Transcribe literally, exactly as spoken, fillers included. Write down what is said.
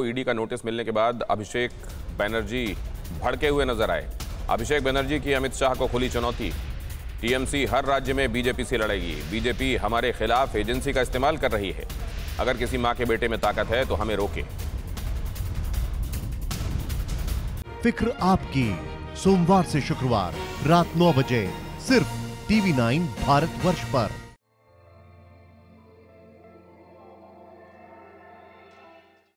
ED का notice मिलने के बाद अभिषेक बनर्जी भड़के हुए नजर आए। अभिषेक बनर्जी की अमित शाह को खुली चुनौती, टीएमसी हर राज्य में बीजेपी से लड़ेगी। बीजेपी हमारे खिलाफ एजेंसी का इस्तेमाल कर रही है। अगर किसी मां के बेटे में ताकत है तो हमें रोके। फिक्र आपकी, सोमवार से शुक्रवार रात नौ बजे सिर्फ टीवी नाइन भारतवर्ष पर।